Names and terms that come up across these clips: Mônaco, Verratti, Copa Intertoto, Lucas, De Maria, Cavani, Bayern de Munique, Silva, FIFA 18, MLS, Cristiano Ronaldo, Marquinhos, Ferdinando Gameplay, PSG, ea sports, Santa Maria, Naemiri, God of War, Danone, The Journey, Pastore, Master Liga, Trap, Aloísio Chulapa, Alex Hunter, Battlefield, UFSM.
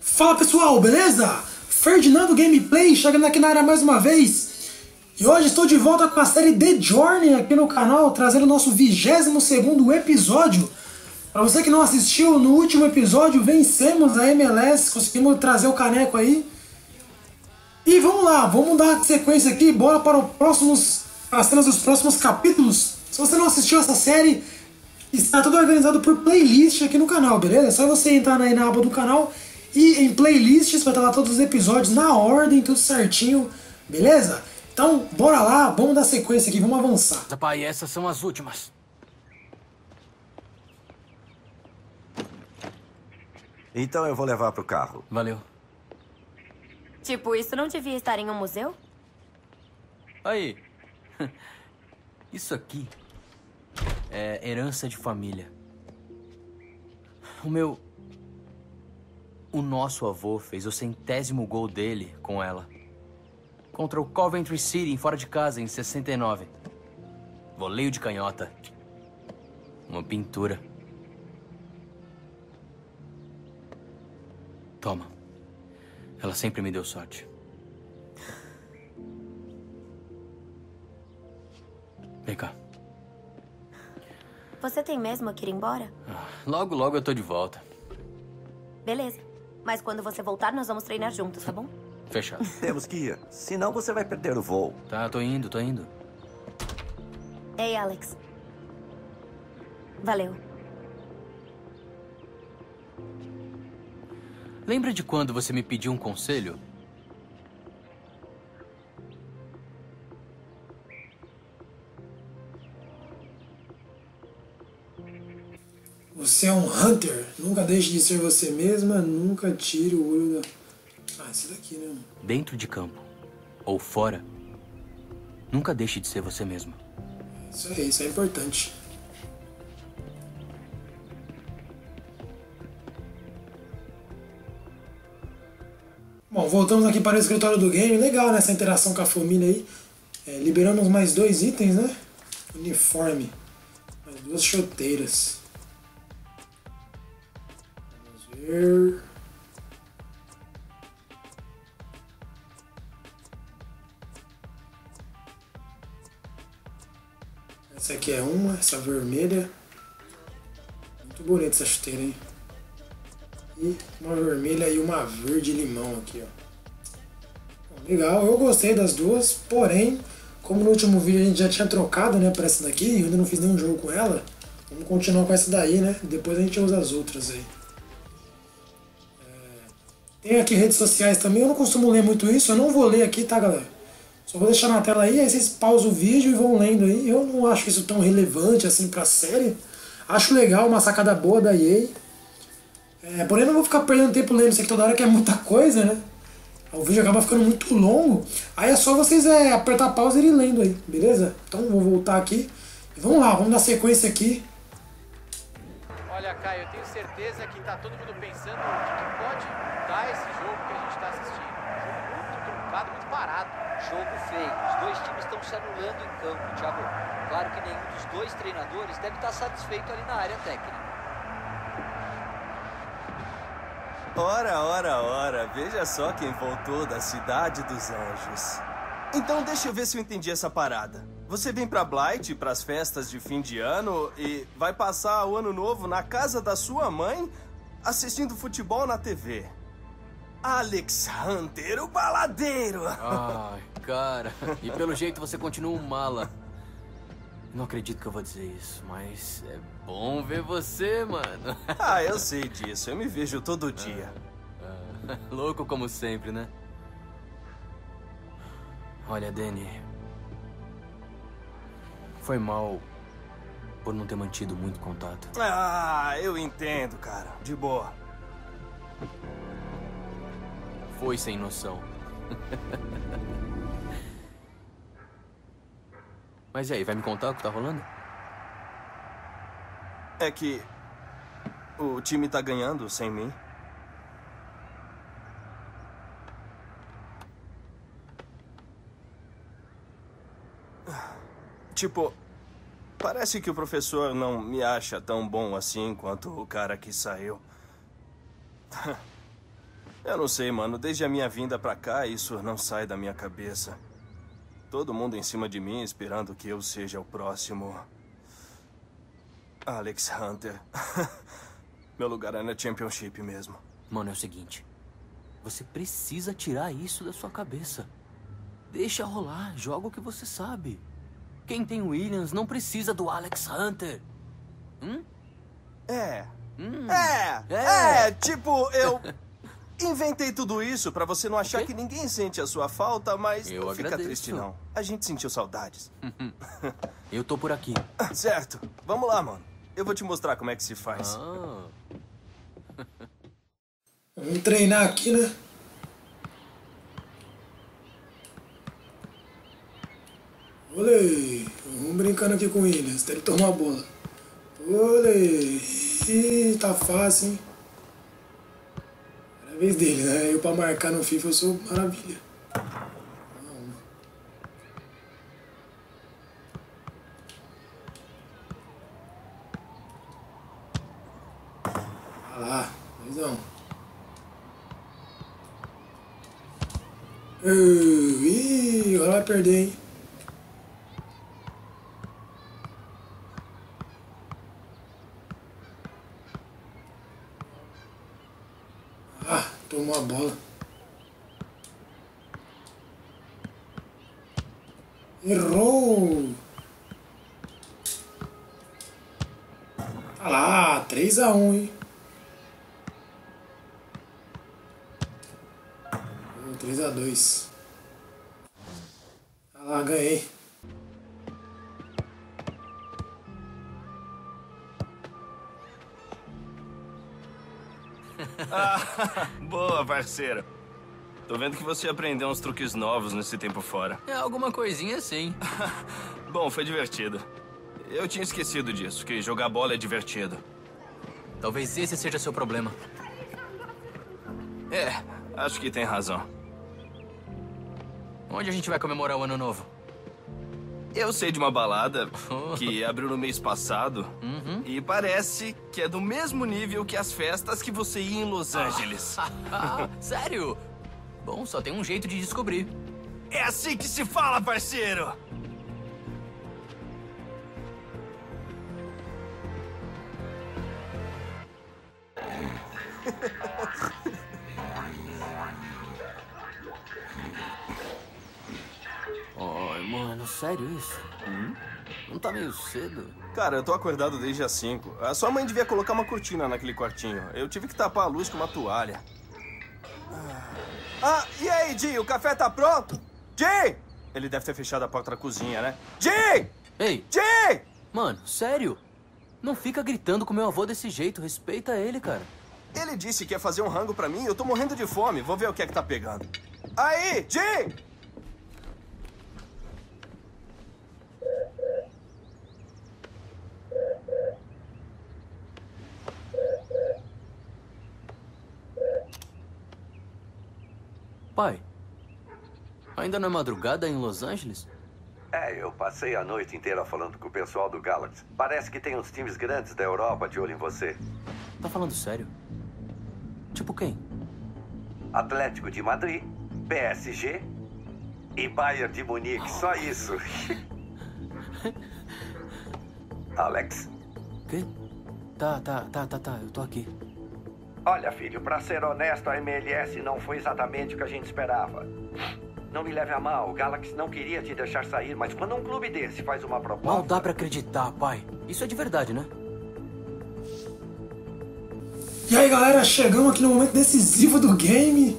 Fala pessoal, beleza? Ferdinando Gameplay chegando aqui na área mais uma vez. E hoje estou de volta com a série The Journey aqui no canal, trazendo o nosso 22º episódio. Para você que não assistiu, no último episódio vencemos a MLS, conseguimos trazer o caneco aí. E vamos lá, vamos dar sequência aqui, bora para as cenas dos próximos capítulos. Se você não assistiu essa série, está tudo organizado por playlist aqui no canal, beleza? É só você entrar aí na aba do canal. E em playlists vai estar lá todos os episódios na ordem, tudo certinho, beleza? Então, bora lá, vamos dar sequência aqui, vamos avançar. Rapaz, essas são as últimas. Então eu vou levar pro carro. Valeu. Tipo, isso não devia estar em um museu? Aí. Isso aqui é herança de família. O nosso avô fez o 100º gol dele com ela. Contra o Coventry City, fora de casa, em 69. Voleio de canhota. Uma pintura. Toma. Ela sempre me deu sorte. Vem cá. Você tem mesmo que ir embora? Logo, logo eu tô de volta. Beleza. Mas quando você voltar, nós vamos treinar juntos, tá bom? Fechado. Temos que ir. Senão você vai perder o voo. Tá, tô indo. Ei, Alex. Valeu. Lembra de quando você me pediu um conselho? Você é um hunter. Nunca deixe de ser você mesma, nunca tire o olho da... Ah, esse daqui, né? Dentro de campo ou fora, nunca deixe de ser você mesma. Isso aí, isso é importante. Bom, voltamos aqui para o escritório do game. Legal, né? Essa interação com a família aí. É, liberamos mais 2 itens, né? Uniforme. Mais 2 chuteiras. Essa aqui é uma, essa vermelha. Muito bonita essa chuteira, hein? E uma vermelha e uma verde limão aqui, ó. Legal, eu gostei das duas, porém, como no último vídeo a gente já tinha trocado, né, pra essa daqui, eu ainda não fiz nenhum jogo com ela. Vamos continuar com essa daí, né? Depois a gente usa as outras aí. Tem aqui redes sociais também, eu não costumo ler muito isso, eu não vou ler aqui, tá galera? Só vou deixar na tela aí, aí vocês pausam o vídeo e vão lendo aí. Eu não acho isso tão relevante assim pra série. Acho legal, uma sacada boa da EA. Porém não vou ficar perdendo tempo lendo isso aqui toda hora, que é muita coisa, né? O vídeo acaba ficando muito longo. Aí é só vocês apertar a pausa e ir lendo aí, beleza? Então vou voltar aqui. E vamos lá, vamos dar sequência aqui. Olha, Caio, eu tenho certeza que tá todo mundo pensando no que pode... esse jogo que a gente está assistindo. Um jogo muito truncado, muito parado. Jogo feio. Os 2 times estão se anulando em campo, Thiago. Claro que nenhum dos 2 treinadores deve estar satisfeito ali na área técnica. Ora. Veja só quem voltou da Cidade dos Anjos. Então deixa eu ver se eu entendi essa parada. Você vem pra Blight, pras festas de fim de ano e vai passar o ano novo na casa da sua mãe assistindo futebol na TV. Alex Hunter, o baladeiro! Ai, cara. E pelo jeito você continua um mala. Não acredito que eu vou dizer isso, mas é bom ver você, mano. Ah, eu sei disso. Eu me vejo todo dia. Louco como sempre, né? Olha, Danny. Foi mal por não ter mantido muito contato. Ah, eu entendo, cara. De boa. Foi sem noção. Mas e aí, vai me contar o que tá rolando? É que... o time tá ganhando sem mim. Tipo... parece que o professor não me acha tão bom assim quanto o cara que saiu. Eu não sei, mano. Desde a minha vinda pra cá, isso não sai da minha cabeça. Todo mundo em cima de mim, esperando que eu seja o próximo... Alex Hunter. Meu lugar é na Championship mesmo. Mano, é o seguinte. Você precisa tirar isso da sua cabeça. Deixa rolar, joga o que você sabe. Quem tem Williams não precisa do Alex Hunter. Tipo, eu... inventei tudo isso pra você não achar que ninguém sente a sua falta, mas eu não fica triste, não. A gente sentiu saudades. Eu tô por aqui. Certo. Vamos lá, mano. Eu vou te mostrar como é que se faz. Vamos treinar aqui, né? Olê! Vamos brincando aqui com ele. Você deve tomar a bola. Olê! Ih, tá fácil, hein? Vez dele, né? Eu pra marcar no FIFA eu sou maravilha. Olha lá, doisão. Ih, agora vai perder, hein? Tomou a bola. Errou. Tá lá, 3-1, hein? 3-2. Tá lá, ganhei. Boa, parceiro. Tô vendo que você aprendeu uns truques novos nesse tempo fora. É, alguma coisinha sim. Bom, foi divertido. Eu tinha esquecido disso, que jogar bola é divertido. Talvez esse seja seu problema. É, acho que tem razão. Onde a gente vai comemorar o ano novo? Eu sei de uma balada que abriu no mês passado e parece que é do mesmo nível que as festas que você ia em Los Angeles. Sério? Bom, só tem um jeito de descobrir. É assim que se fala, parceiro! Sério isso? Não tá meio cedo? Cara, eu tô acordado desde as 5. A sua mãe devia colocar uma cortina naquele quartinho. Eu tive que tapar a luz com uma toalha. Ah, e aí, Di? O café tá pronto? Di! Ele deve ter fechado a porta da cozinha, né? Di! Ei! Di! Mano, sério? Não fica gritando com meu avô desse jeito. Respeita ele, cara. Ele disse que ia fazer um rango pra mim. Eu tô morrendo de fome. Vou ver o que é que tá pegando. Aí, Di! Pai, ainda não é madrugada em Los Angeles? É, eu passei a noite inteira falando com o pessoal do Galaxy. Parece que tem uns times grandes da Europa de olho em você. Tá falando sério? Tipo quem? Atlético de Madrid, PSG e Bayern de Munique, só isso. Alex? Quê? Tá, eu tô aqui. Olha, filho, pra ser honesto, a MLS não foi exatamente o que a gente esperava. Não me leve a mal, o Galaxy não queria te deixar sair, mas quando um clube desse faz uma proposta... Não dá pra acreditar, pai. Isso é de verdade, né? E aí, galera, chegamos aqui no momento decisivo do game.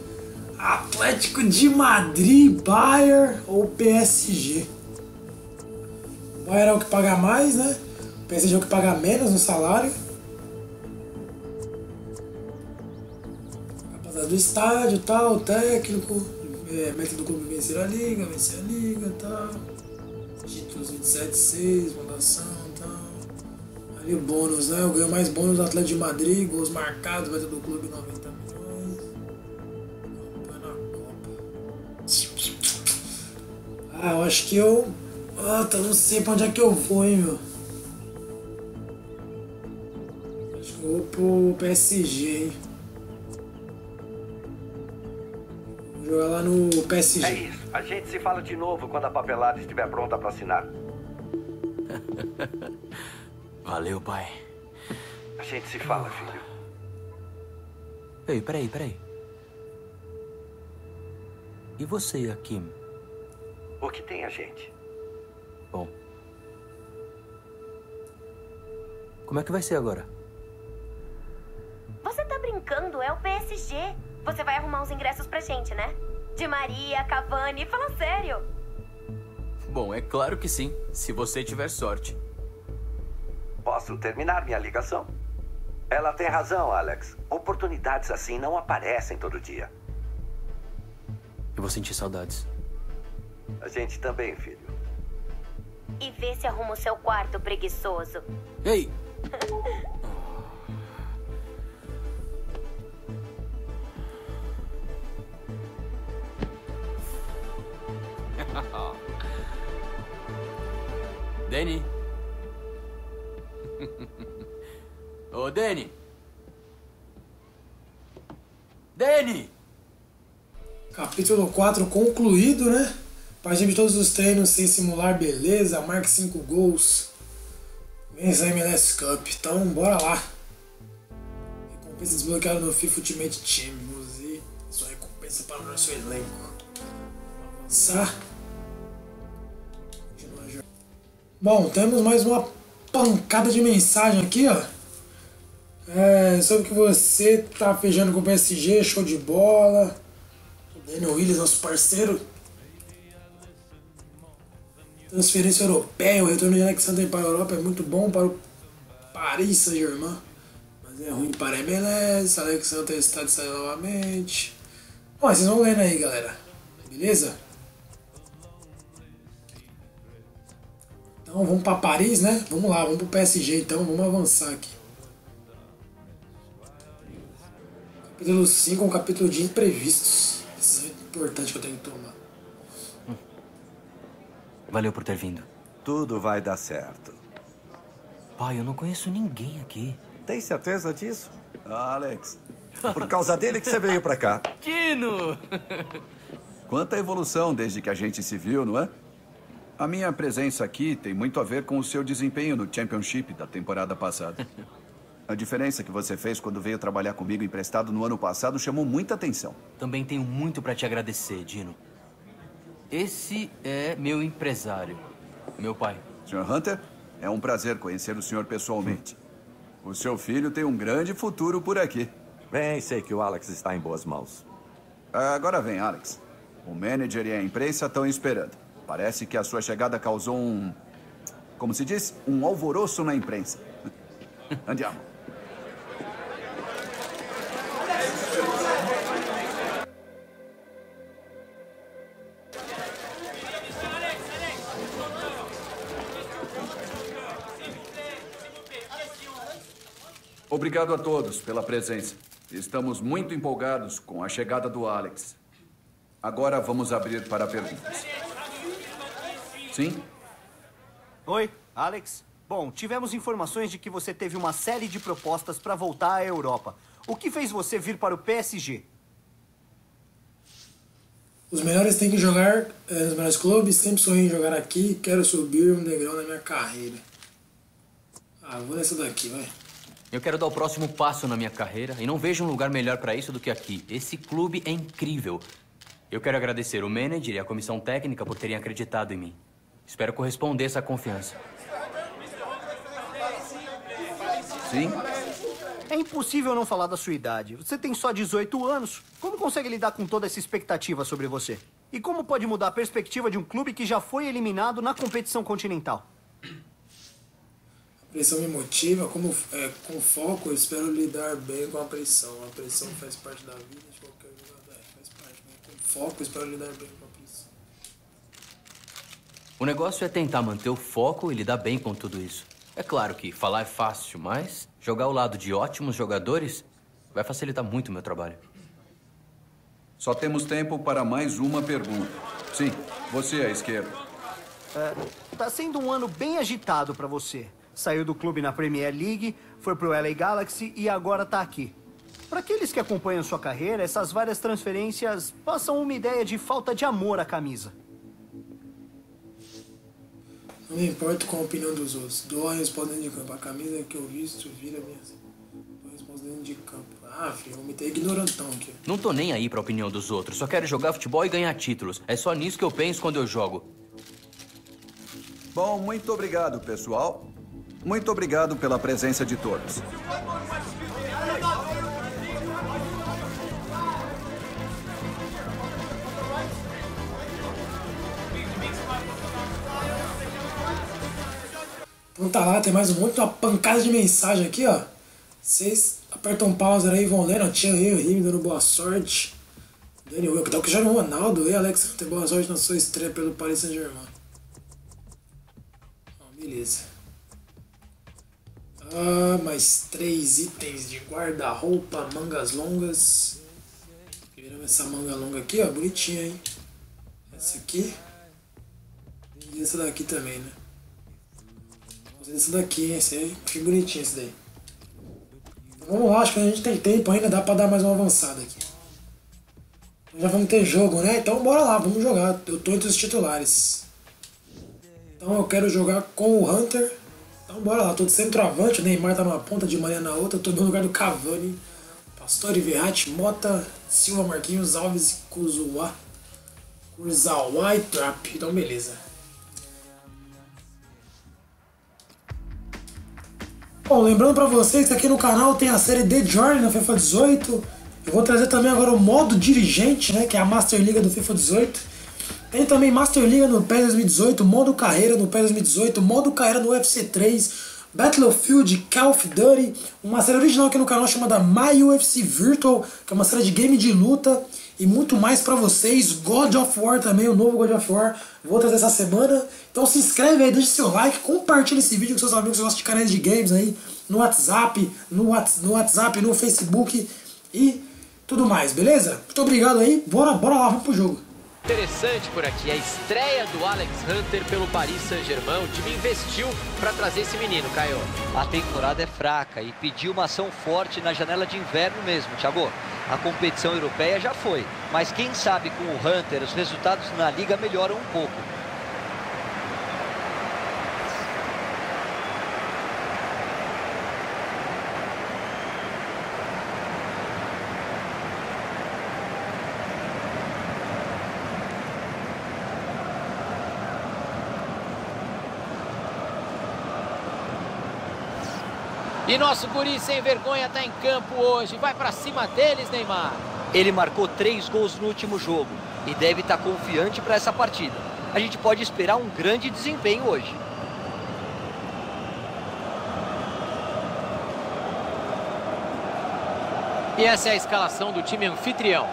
Atlético de Madrid, Bayern ou PSG? O Bayern é o que paga mais, né? O PSG é o que paga menos no salário. Do estádio, tal, técnico, meta do clube vencer a liga, tal, títulos 27-6, mandação, tal, ali o bônus, né, eu ganho mais bônus do Atlético de Madrid, gols marcados, meta do clube 90 milhões, campanha na Copa. Ah, eu acho que eu, não sei pra onde é que eu vou, hein, meu, acho que eu vou pro PSG, hein. Jogar lá no PSG. É isso. A gente se fala de novo quando a papelada estiver pronta pra assinar. Valeu, pai. A gente se fala, filho. Ei, peraí. E você e a Kim? O que tem a gente? Bom. Como é que vai ser agora? Você tá brincando? É o PSG. Você vai arrumar os ingressos pra gente, né? De Maria, Cavani, fala sério. Bom, é claro que sim, se você tiver sorte. Posso terminar minha ligação? Ela tem razão, Alex. Oportunidades assim não aparecem todo dia. Eu vou sentir saudades. A gente também, filho. E vê se arruma o seu quarto, preguiçoso. Ei! Danny? Ô, Danny! Danny! Capítulo 4 concluído, né? Partimos de todos os treinos sem simular, beleza. Marque 5 gols. Vence a MLS Cup. Então, bora lá. Recompensa desbloqueada no FIFA Ultimate Team. Vamos ver sua recompensa para o nosso elenco. Vamos avançar. Bom, temos mais uma pancada de mensagem aqui, ó. Sobre que você tá fechando com o PSG, show de bola. O Daniel Willis, nosso parceiro. Transferência europeia, o retorno de Alex Hunter para a Europa é muito bom para o Paris Saint-Germain, mas é ruim para a MLS. Alex Hunter está de saída novamente. Bom, vocês vão lendo aí, galera, beleza? Então vamos para Paris, né? Vamos lá, vamos para o PSG então, vamos avançar aqui. Capítulo 5 é um capítulo de imprevistos. Isso é importante que eu tenho que tomar. Valeu por ter vindo. Tudo vai dar certo. Pai, eu não conheço ninguém aqui. Tem certeza disso? Alex, por causa dele que você veio pra cá. Dino! Quanta evolução desde que a gente se viu, não é? A minha presença aqui tem muito a ver com o seu desempenho no Championship da temporada passada. A diferença que você fez quando veio trabalhar comigo emprestado no ano passado chamou muita atenção. Também tenho muito pra te agradecer, Dino. Esse é meu empresário, meu pai. Sr. Hunter, é um prazer conhecer o senhor pessoalmente. O seu filho tem um grande futuro por aqui. Bem, sei que o Alex está em boas mãos. Agora vem, Alex. O manager e a imprensa estão esperando. Parece que a sua chegada causou um... como se diz? Um alvoroço na imprensa. Andiamo. Obrigado a todos pela presença. Estamos muito empolgados com a chegada do Alex. Agora vamos abrir para perguntas. Sim? Oi, Alex. Bom, tivemos informações de que você teve uma série de propostas para voltar à Europa. O que fez você vir para o PSG? Os melhores têm que jogar nos melhores clubes. Sempre sonhei em jogar aqui. Quero subir um degrau na minha carreira. Ah, vou nessa daqui, vai. Eu quero dar o próximo passo na minha carreira e não vejo um lugar melhor para isso do que aqui. Esse clube é incrível. Eu quero agradecer o manager e a comissão técnica por terem acreditado em mim. Espero corresponder a essa confiança. Sim? É impossível não falar da sua idade. Você tem só 18 anos. Como consegue lidar com toda essa expectativa sobre você? E como pode mudar a perspectiva de um clube que já foi eliminado na competição continental? A pressão me motiva, com foco eu espero lidar bem com a pressão. A pressão faz parte da vida de qualquer jogador, faz parte, né? Com foco eu espero lidar bem com a pressão. O negócio é tentar manter o foco e lidar bem com tudo isso. É claro que falar é fácil, mas jogar ao lado de ótimos jogadores vai facilitar muito o meu trabalho. Só temos tempo para mais uma pergunta. Sim, você à esquerda. Tá sendo um ano bem agitado para você. Saiu do clube na Premier League, foi pro LA Galaxy e agora tá aqui. Para aqueles que acompanham sua carreira, essas várias transferências passam uma ideia de falta de amor à camisa. Não me importo com a opinião dos outros. Dou a resposta dentro de campo. A camisa que eu visto vira minha. Dou a resposta dentro de campo. Ah, filho, eu me ter ignorantão aqui. Não tô nem aí pra opinião dos outros. Só quero jogar futebol e ganhar títulos. É só nisso que eu penso quando eu jogo. Bom, muito obrigado, pessoal. Muito obrigado pela presença de todos. Então tá lá, tem mais um monte, uma pancada de mensagem aqui, ó. Vocês apertam pausa aí, vão lendo. Tinha eu e me dando boa sorte. Daniel, eu que tá o Cristiano Ronaldo e Alex Hunter, boa sorte na sua estreia pelo Paris Saint-Germain. Ó, beleza. Ah, mais 3 itens de guarda-roupa, mangas longas. Primeiro essa manga longa aqui, ó, bonitinha, hein. Essa aqui. E essa daqui também, né. Esse daqui, esse aí, que bonitinho esse daí. Vamos lá, acho que a gente tem tempo ainda, dá pra dar mais uma avançada aqui. Já vamos ter jogo, né? Então bora lá, vamos jogar. Eu tô entre os titulares. Então eu quero jogar com o Hunter. Então bora lá, tô de centroavante, o Neymar tá numa ponta, De Maria na outra, eu tô no lugar do Cavani, Pastore, Verratti, Mota, Silva, Marquinhos, Alves e Kuzawa e Trap. Então beleza. Bom, lembrando pra vocês que aqui no canal tem a série The Journey na FIFA 18. Eu vou trazer também agora o modo dirigente, né, que é a Master Liga do FIFA 18. Tem também Master Liga no PES 2018, modo carreira no PES 2018, modo carreira no UFC 3, Battlefield, Call of Duty. Uma série original aqui no canal chamada My UFC Virtual, que é uma série de game de luta. E muito mais pra vocês, God of War também, o novo God of War, vou trazer essa semana. Então se inscreve aí, deixa seu like, compartilha esse vídeo com seus amigos que gostam de canais de games aí, no WhatsApp, no Facebook e tudo mais, beleza? Muito obrigado aí, bora lá, vamos pro jogo. Interessante por aqui, a estreia do Alex Hunter pelo Paris Saint-Germain, o time investiu para trazer esse menino, Caio. A temporada é fraca e pediu uma ação forte na janela de inverno mesmo, Thiago. A competição europeia já foi, mas quem sabe com o Hunter os resultados na liga melhoram um pouco. E nosso guri sem vergonha tá em campo hoje. Vai pra cima deles, Neymar. Ele marcou 3 gols no último jogo e deve estar confiante pra essa partida. A gente pode esperar um grande desempenho hoje. E essa é a escalação do time anfitrião.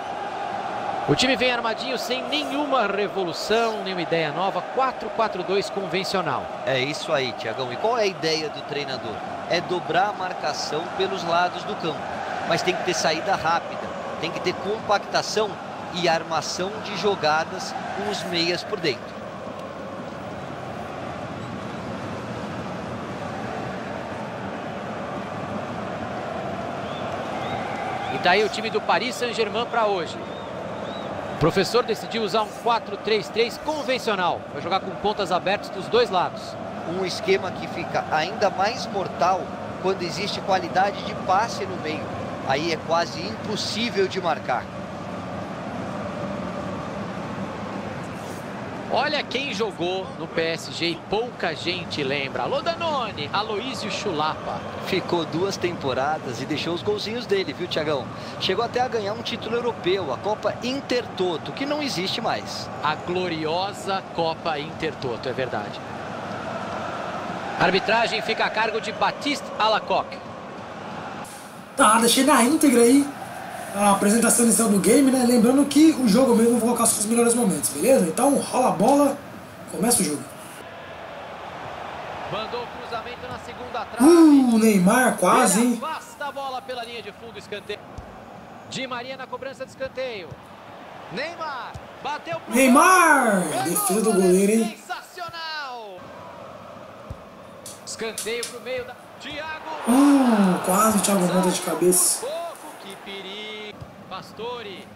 O time vem armadinho sem nenhuma revolução, nenhuma ideia nova, 4-4-2 convencional. É isso aí, Thiagão. E qual é a ideia do treinador? É dobrar a marcação pelos lados do campo, mas tem que ter saída rápida, tem que ter compactação e armação de jogadas com os meias por dentro. E daí o time do Paris Saint-Germain para hoje. O professor decidiu usar um 4-3-3 convencional. Vai jogar com pontas abertas dos dois lados. Um esquema que fica ainda mais mortal quando existe qualidade de passe no meio. Aí é quase impossível de marcar. Olha quem jogou no PSG e pouca gente lembra. Alô Danone, Aloísio Chulapa. Ficou 2 temporadas e deixou os golzinhos dele, viu, Thiagão? Chegou até a ganhar um título europeu, a Copa Intertoto, que não existe mais. A gloriosa Copa Intertoto, é verdade. A arbitragem fica a cargo de Baptiste Alacoque. Tá, deixei na íntegra aí a apresentação inicial do game, né? Lembrando que o jogo mesmo eu vou colocar os melhores momentos, beleza? Então rola a bola, começa o jogo. Mandou o cruzamento na segunda trave. Neymar quase, hein? Afasta a bola pela linha de fundo, escanteio. De Maria na cobrança de escanteio. Neymar bateu pro Neymar! Defesa do goleiro, hein? Sensacional! Escanteio pro meio da Thiago. Quase o Thiago manda de cabeça. Que Pastore.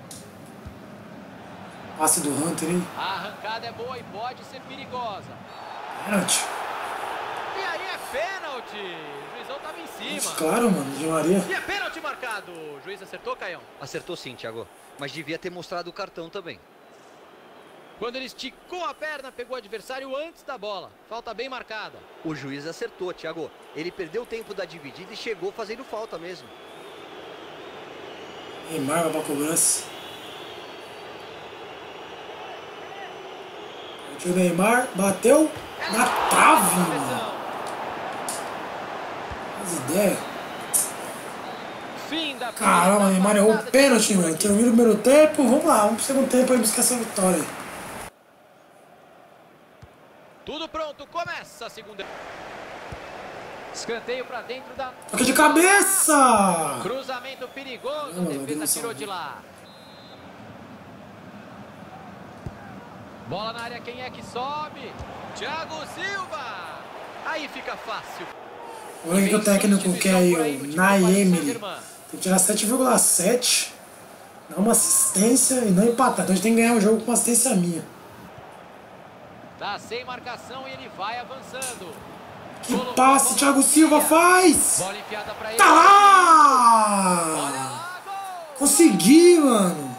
Passe do Hunter, hein? A arrancada é boa e pode ser perigosa. Pênalti. E aí é pênalti. O juizão tava em cima. Mas claro, mano. De Maria. E é pênalti marcado. O juiz acertou, Caião? Acertou sim, Thiago. Mas devia ter mostrado o cartão também. Quando ele esticou a perna, pegou o adversário antes da bola. Falta bem marcada. O juiz acertou, Thiago. Ele perdeu o tempo da dividida e chegou fazendo falta mesmo. Neymar vai pra cobrança. O Neymar bateu na trave, mano. As ideias. Caramba, o Neymar errou o pênalti, mano. Terminou o primeiro tempo. Vamos lá, vamos pro segundo tempo aí buscar essa vitória. Tudo pronto, começa a segunda. Escanteio pra dentro da. Toque de cabeça! Cruzamento perigoso, a defesa tirou de lá. Bola na área, quem é que sobe? Thiago Silva! Aí fica fácil. Olha que o técnico quer aí, o Naemiri. Tem que tirar 7,7. Dar uma assistência e não empatar. Então a gente tem que ganhar o jogo com uma assistência minha. Tá sem marcação e ele vai avançando. Que passe, Thiago Silva faz! Bola enfiada pra ele. Tá lá! Consegui, mano!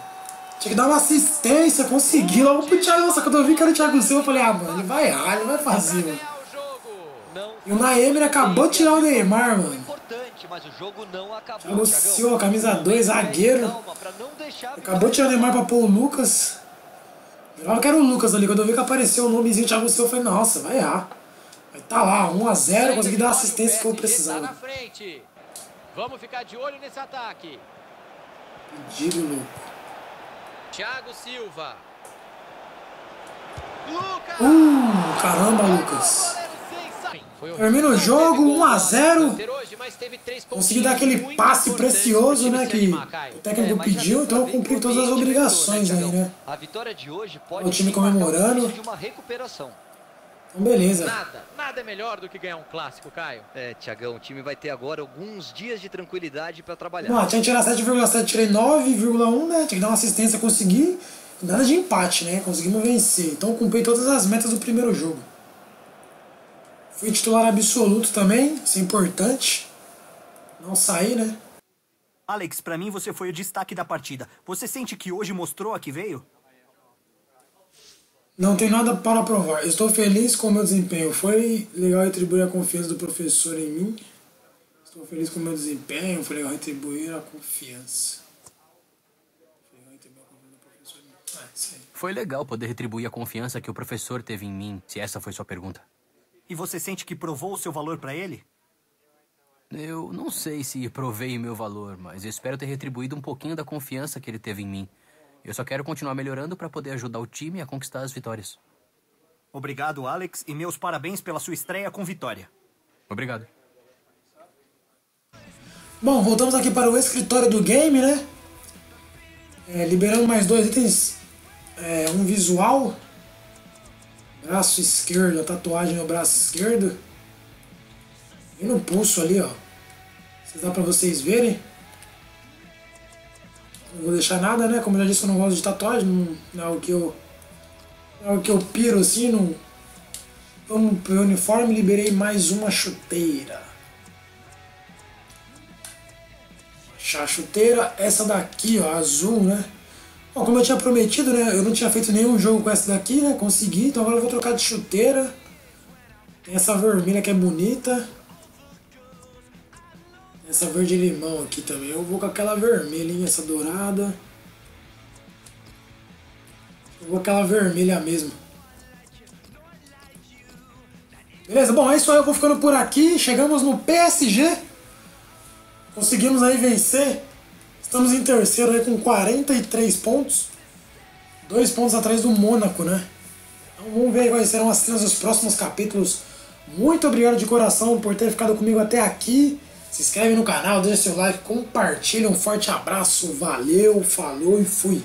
Tinha que dar uma assistência, consegui logo pro Thiago. Nossa, quando eu vi que era o Thiago Silva, eu falei, ah, mano, ele vai errar, ele vai fazer, mano. E o Naemir acabou de tirar o Neymar, mano. Thiago Silva, camisa 2, zagueiro. Acabou de tirar o Neymar pra pôr o Lucas. Eu logo que era o Lucas ali, quando eu vi que apareceu o nomezinho do Thiago Silva, eu falei, nossa, vai errar. Mas tá lá, 1 a 0, consegui dar a assistência que eu precisava. Vamos ficar de olho nesse ataque. Pedido, louco. Thiago Silva. Lucas! Caramba, Lucas. Termina o jogo, 1 a 0. Consegui dar aquele passe precioso, né, que o técnico pediu, então eu cumpri todas as obrigações aí, né? O time comemorando. Então, beleza. Nada é melhor do que ganhar um clássico, Caio. É, Thiagão, o time vai ter agora alguns dias de tranquilidade pra trabalhar. Não, tinha que tirar 7,7, tirei 9,1, né? Tinha que dar uma assistência, conseguir. Nada de empate, né? Conseguimos vencer. Então, cumpri todas as metas do primeiro jogo. Fui titular absoluto também, isso é importante. Não sair, né? Alex, pra mim você foi o destaque da partida. Você sente que hoje mostrou a que veio? Não tem nada para provar. Estou feliz com o meu desempenho. Foi legal retribuir a confiança do professor em mim. Estou feliz com o meu desempenho. Foi legal retribuir a confiança. Foi legal poder retribuir a confiança que o professor teve em mim, se essa foi sua pergunta. E você sente que provou o seu valor para ele? Eu não sei se provei o meu valor, mas espero ter retribuído um pouquinho da confiança que ele teve em mim. Eu só quero continuar melhorando para poder ajudar o time a conquistar as vitórias. Obrigado, Alex, e meus parabéns pela sua estreia com vitória. Obrigado. Bom, voltamos aqui para o escritório do game, né? Liberando mais 2 itens. Um visual. Braço esquerdo, a tatuagem no braço esquerdo. E no pulso ali, ó. Dá para vocês verem. Não vou deixar nada, né? Como eu já disse, eu não gosto de tatuagem, não é o que eu, piro assim, não. Vamos pro uniforme, liberei mais uma chuteira. Achar a chuteira, essa daqui, ó, azul, né? Bom, como eu tinha prometido, né? Eu não tinha feito nenhum jogo com essa daqui, né? Consegui, então agora eu vou trocar de chuteira. Tem essa vermelha que é bonita. Essa verde limão aqui também. Eu vou com aquela vermelhinha, essa dourada. Eu vou com aquela vermelha mesmo. Beleza? Bom, é isso aí. Eu vou ficando por aqui. Chegamos no PSG. Conseguimos aí vencer. Estamos em terceiro aí com 43 pontos. 2 pontos atrás do Mônaco, né? Então vamos ver quais serão as cenas dos próximos capítulos. Muito obrigado de coração por ter ficado comigo até aqui. Se inscreve no canal, deixa seu like, compartilha, um forte abraço, valeu, falou e fui!